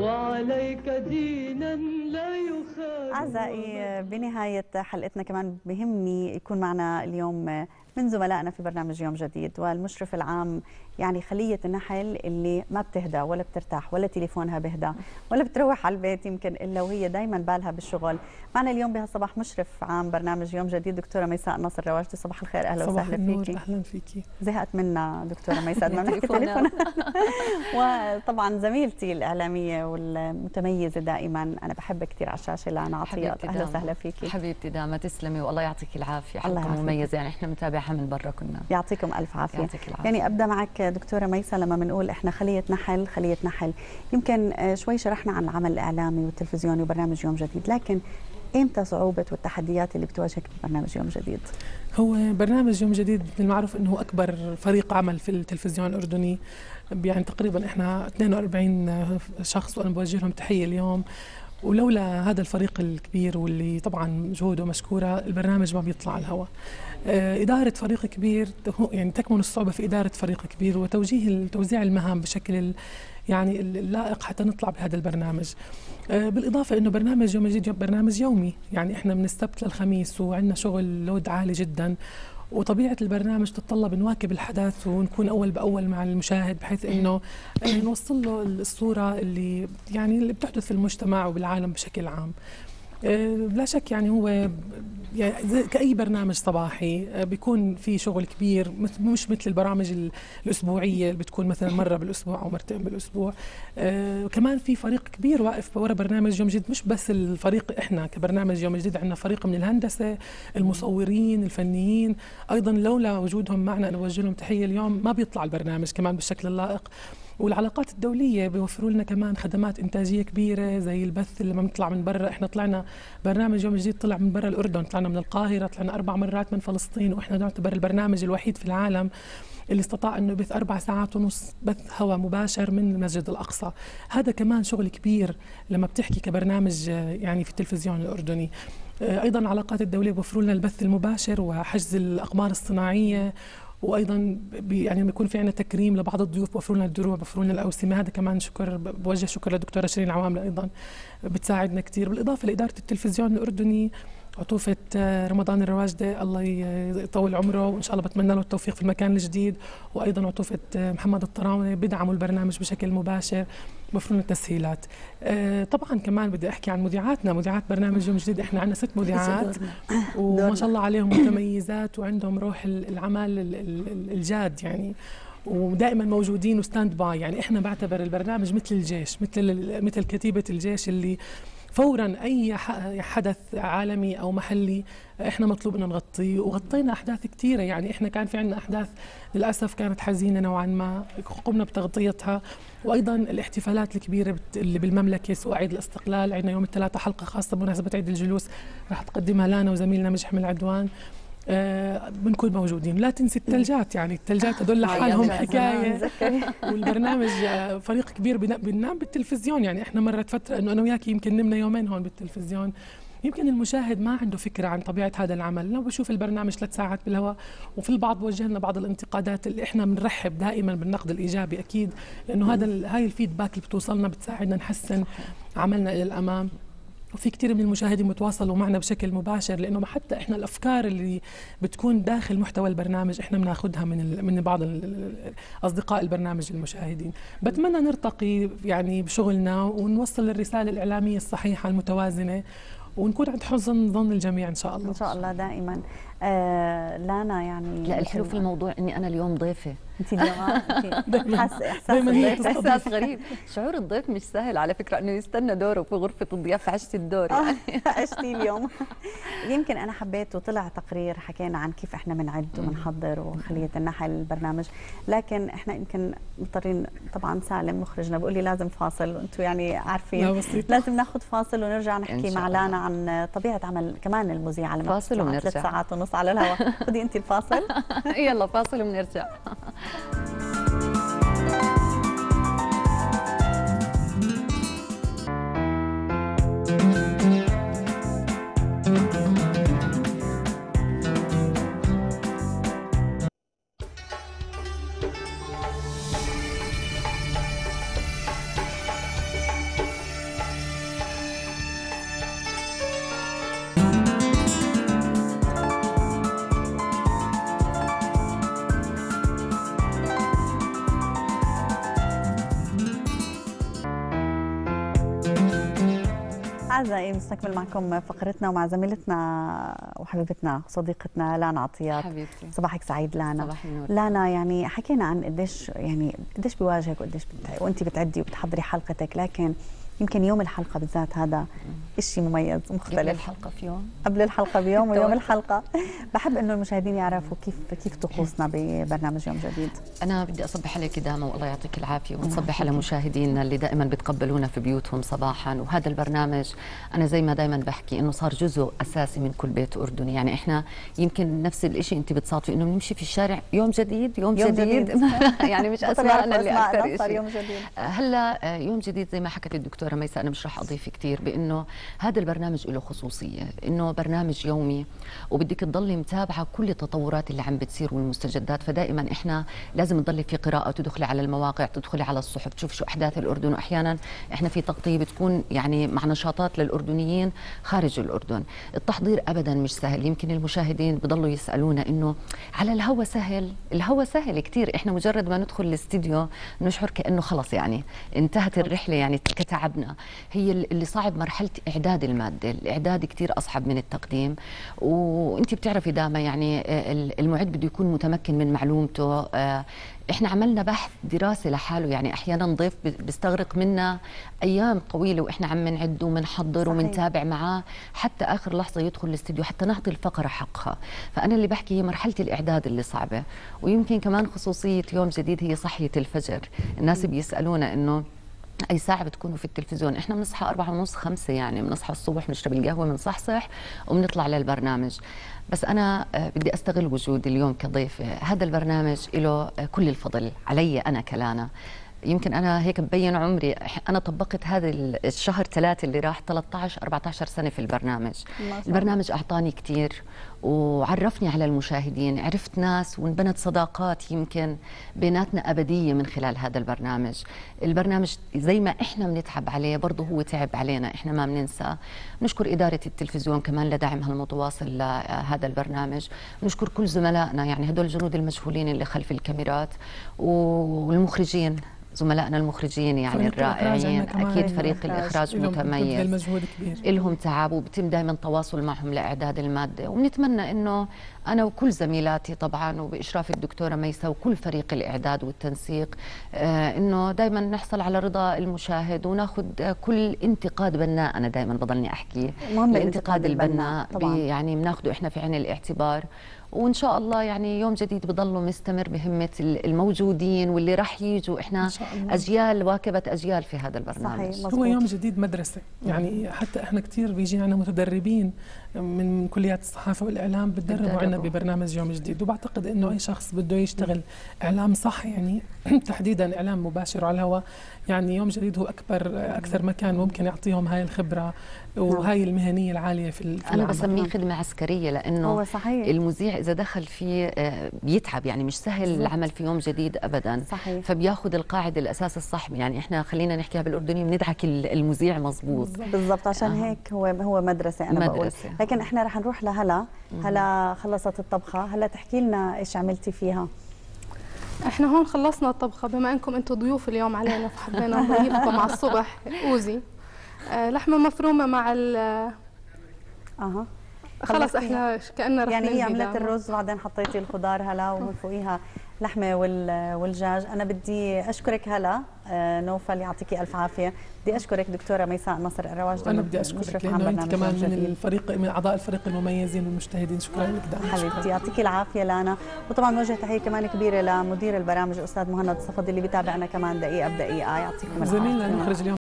وعليك دينا لا يخالف. أعزائي بنهاية حلقتنا كمان بهمني يكون معنا اليوم من زملائنا في برنامج يوم جديد والمشرف العام يعني خلية النحل اللي ما بتهدى ولا بترتاح ولا تليفونها بهدى ولا بتروح على البيت يمكن إلا وهي دايما بالها بالشغل. معنا اليوم بهالصباح مشرف عام برنامج يوم جديد دكتورة ميساء نصر الرواشده. صباح الخير، أهلا وسهلا فيكي. أهلا فيكي. زهقت منا دكتورة ميساء بدنا نحكي تليفونها. وطبعا زميلتي الإعلامية والمتميزة دائما، أنا بحبك كثير على الشاشة، لانا عطيات، أهلا وسهلا فيكي. حبيبتي داما تسلمي والله يعطيك العافية، حلقة مميزة يعني احنا متابعها من برا كنا. يعطيكم ألف عافية. يعطيك العافية. يعني أبدأ معك دكتورة ميساء، لما بنقول احنا خلية نحل خلية نحل، يمكن شوي شرحنا عن العمل الإعلامي والتلفزيوني وبرنامج يوم جديد، لكن إمتى صعوبة والتحديات اللي بتواجهك ببرنامج يوم جديد؟ هو برنامج يوم جديد بالمعروف أنه أكبر فريق عمل في التلفزيون الأردني، يعني تقريبا إحنا 42 شخص وأنا بوجه لهم تحية اليوم، ولولا هذا الفريق الكبير واللي طبعا جهوده مشكورة البرنامج ما بيطلع على الهواء. إدارة فريق كبير يعني تكمن الصعوبة في إدارة فريق كبير وتوجيه توزيع المهام بشكل يعني اللائق حتى نطلع بهذا البرنامج. بالإضافة إنه برنامج يوم جديد برنامج يومي، يعني إحنا من السبت للخميس وعندنا شغل لود عالي جدا، وطبيعة البرنامج تتطلب نواكب الحدث ونكون أول بأول مع المشاهد بحيث إنه نوصل له الصورة اللي يعني اللي بتحدث في المجتمع وبالعالم بشكل عام. لا شك يعني هو يعني كأي برنامج صباحي بيكون في شغل كبير، مش مثل البرامج الأسبوعية اللي بتكون مثلا مرة بالأسبوع أو مرتين بالأسبوع. كمان في فريق كبير واقف ورا برنامج يوم جديد، مش بس الفريق إحنا كبرنامج يوم جديد، عندنا فريق من الهندسة، المصورين، الفنيين، أيضا لولا وجودهم معنا نوجه لهم تحية اليوم ما بيطلع البرنامج كمان بالشكل اللائق. والعلاقات الدولية بيوفروا لنا كمان خدمات إنتاجية كبيرة زي البث اللي ما بنطلع من برا، إحنا طلعنا برنامج يوم جديد طلع من برا الأردن، طلعنا من القاهرة، طلعنا 4 مرات من فلسطين، وإحنا نعتبر البرنامج الوحيد في العالم اللي استطاع أنه يبث 4 ساعات ونص بث هواء مباشر من المسجد الأقصى. هذا كمان شغل كبير لما بتحكي كبرنامج يعني في التلفزيون الأردني. أيضا علاقات الدولية بيوفروا لنا البث المباشر وحجز الأقمار الصناعية، وايضا يعني بيكون في عندنا تكريم لبعض الضيوف، بوفروا لنا الدروع، بوفروا لنا الاوسمه، هذا كمان شكر، بوجه شكر للدكتوره شيرين عوامله ايضا بتساعدنا كثير. بالاضافه لاداره التلفزيون الاردني عطوفه رمضان الرواجده الله يطول عمره وان شاء الله بتمنى له التوفيق في المكان الجديد، وايضا عطوفه محمد الطراونه بدعموا البرنامج بشكل مباشر، بوفروا لنا تسهيلات. طبعا كمان بدي احكي عن مذيعاتنا، مذيعات برنامج يوم جديد احنا عندنا 6 مذيعات وما شاء الله عليهم متميزات وعندهم روح العمل الجاد يعني، ودائما موجودين وستاند باي، يعني احنا بعتبر البرنامج مثل الجيش، مثل كتيبه الجيش اللي فورا اي حدث عالمي او محلي احنا مطلوب انه نغطيه، وغطينا احداث كثيره، يعني احنا كان في عندنا احداث للاسف كانت حزينه نوعا ما قمنا بتغطيتها، وايضا الاحتفالات الكبيره اللي بالمملكه سواء عيد الاستقلال، عندنا يوم الثلاثاء حلقه خاصه بمناسبه عيد الجلوس راح تقدمها لانا وزميلنا مجحم العدوان، بنكون موجودين. لا تنسي الثلجات، يعني الثلجات هذول لحالهم حكايه والبرنامج فريق كبير بننام بالتلفزيون، يعني احنا مرت فتره انه انا وياك يمكن نمنا يومين هون بالتلفزيون، يمكن المشاهد ما عنده فكره عن طبيعه هذا العمل، لو بشوف البرنامج 3 ساعات بالهواء. وفي البعض وجهنا بعض الانتقادات اللي احنا بنرحب دائما بالنقد الايجابي اكيد، لانه هاي الفيدباك اللي بتوصلنا بتساعدنا نحسن عملنا الى الامام. وفي كثير من المشاهدين بيتواصلوا معنا بشكل مباشر، لانه حتى احنا الافكار اللي بتكون داخل محتوى البرنامج احنا بناخذها من بعض اصدقاء البرنامج المشاهدين. بتمنى نرتقي يعني بشغلنا ونوصل الرساله الاعلاميه الصحيحه المتوازنه ونكون عند حسن ظن الجميع ان شاء الله. ان شاء الله دائما. لانا يعني لا، الحلو في الموضوع اني انا اليوم ضيفه. انت اليوم احساس غريب، شعور الضيف مش سهل على فكره انه يستنى دوره في غرفه الضيافه، عشتي الدور يعني. عشتي اليوم. يمكن انا حبيت وطلع تقرير حكينا عن كيف احنا بنعد وبنحضر وخليه النحل البرنامج، لكن احنا يمكن مضطرين طبعا. سالم مخرجنا بيقول لي لازم فاصل، وانتم يعني عارفين لازم ناخذ فاصل ونرجع نحكي مع لانا عن طبيعه عمل كمان المذيعه. فاصل ونرجع 3 ساعات ونص على الهواء. خدي انت الفاصل. يلا فاصل وبنرجع. أعزائي بنستكمل معكم فقرتنا ومع زميلتنا وحبيبتنا صديقتنا لانا عطيات. حبيبتي صباحك سعيد لانا. صباح النور. لانا يعني حكينا عن قديش بيواجهك وقديش وانت بتعدي وبتحضري حلقتك، لكن يمكن يوم الحلقه بالذات هذا شيء مميز ومختلف. قبل الحلقه بيوم ويوم الحلقه بحب انه المشاهدين يعرفوا كيف طقوسنا ببرنامج يوم جديد. انا بدي اصبح عليك دائما والله يعطيك العافيه، ونصبح على مشاهدينا اللي دائما بتقبلونا في بيوتهم صباحا. وهذا البرنامج انا زي ما دائما بحكي انه صار جزء اساسي من كل بيت اردني. يعني احنا يمكن نفس الشيء انت بتصادفي انه بنمشي في الشارع يوم جديد يوم جديد. يعني مش اسمعنا اللي اكثر يوم جديد. هلا يوم جديد زي ما حكت الدكتور ميساء، أنا مش راح أضيف كثير بأنه هذا البرنامج له خصوصية، إنه برنامج يومي وبدك تضلي متابعة كل التطورات اللي عم بتصير والمستجدات. فدائما إحنا لازم نضلي في قراءة، تدخلي على المواقع، تدخلي على الصحف، تشوف شو أحداث الأردن. وأحيانا إحنا في تغطية بتكون يعني مع نشاطات للأردنيين خارج الأردن. التحضير أبدا مش سهل، يمكن المشاهدين بضلوا يسألونا إنه على الهوا سهل، الهوا سهل كثير. إحنا مجرد ما ندخل الاستديو نشعر كأنه خلص يعني انتهت الرحلة، يعني كتعب. هي اللي صعب مرحلة إعداد المادة، الإعداد كتير أصعب من التقديم. وأنت بتعرفي داما يعني المعد بده يكون متمكن من معلومته. احنا عملنا بحث دراسه لحاله، يعني احيانا ضيف بيستغرق منا ايام طويله واحنا عم نعد ومنحضر ومنتابع معاه حتى اخر لحظه يدخل الاستديو حتى نعطي الفقره حقها. فانا اللي بحكي هي مرحله الاعداد اللي صعبه. ويمكن كمان خصوصيه يوم جديد هي صحيه الفجر. الناس بيسالونا انه أي ساعة بتكونوا في التلفزيون؟ إحنا بنصحى 4:30 5، يعني بنصحى الصبح، بنشرب القهوة، بنصحصح وبنطلع للبرنامج. بس أنا بدي أستغل وجودي اليوم كضيفة. هذا البرنامج له كل الفضل علي أنا كلانا. يمكن أنا هيك مبين عمري، أنا طبقت هذا الشهر 3 اللي راح 13-14 سنة في البرنامج. البرنامج أعطاني كتير وعرفني على المشاهدين، عرفت ناس وانبنت صداقات يمكن بيناتنا أبدية من خلال هذا البرنامج. البرنامج زي ما إحنا بنتعب عليه برضه هو تعب علينا، إحنا ما بننسى. نشكر إدارة التلفزيون كمان لدعمها المتواصل لهذا البرنامج. نشكر كل زملائنا، يعني هدول الجنود المجهولين اللي خلف الكاميرات والمخرجين، زملائنا المخرجين يعني الرائعين. اكيد فريق الاخراج متميز، لهم تعب وبتم دائما تواصل معهم لاعداد الماده. وبنتمنى انه انا وكل زميلاتي طبعا وباشراف الدكتوره ميساء وكل فريق الاعداد والتنسيق انه دائما نحصل على رضا المشاهد وناخذ كل انتقاد بناء. انا دائما بضلني احكي الانتقاد البناء يعني بناخده احنا في عين الاعتبار. وإن شاء الله يعني يوم جديد بضلوا مستمر بهمة الموجودين واللي راح يجوا. إحنا أجيال واكبت أجيال في هذا البرنامج. صحيح. هو يوم جديد مدرسة، يعني حتى إحنا كتير بيجي عنا متدربين من كليات الصحافة والإعلام بتدربوا عنا ببرنامج يوم جديد. وبعتقد إنه أي شخص بده يشتغل إعلام صح، يعني تحديدا إعلام مباشر على الهواء، يعني يوم جديد هو أكثر مكان ممكن يعطيهم هاي الخبرة وهاي المهنية العالية في أنا بسميه خدمة عسكرية، لأنه هو صحيح المذيع إذا دخل فيه بيتعب، يعني مش سهل العمل في يوم جديد أبدا. صحيح. فبياخد القاعدة الأساس الصح، يعني إحنا خلينا نحكيها بالأردني بندعك المذيع. مظبوط بالضبط، عشان هيك هو مدرسة. أنا بقول لكن إحنا رح نروح لهلا. هلا خلصت الطبخة، هلا تحكي لنا إيش عملتي فيها. احنا هون خلصنا الطبخة، بما انكم انتم ضيوف اليوم علينا فحبينا نضيفكم على الصبح. اوزي لحمة مفرومة مع ال خلص احنا كأننا رح يعني هي عملت الرز وبعدين حطيتي الخضار هلا ومن فوقيها لحمة والدجاج. أنا بدي أشكرك هلا نوفل، يعطيكي ألف عافية. بدي أشكرك دكتورة ميساء نصر الرواجده. أنا بدي أشكرك لأنه أنت كمان من أعضاء الفريق المميزين والمجتهدين. شكرا لك دائما حبيبتي، يعطيكي العافية لانا. وطبعا نوجه تحية كمان كبيرة لمدير البرامج الأستاذ مهند الصفدي اللي بيتابعنا كمان دقيقة بدقيقة. يعطيكم العافية. زميلنا المخرج اليوم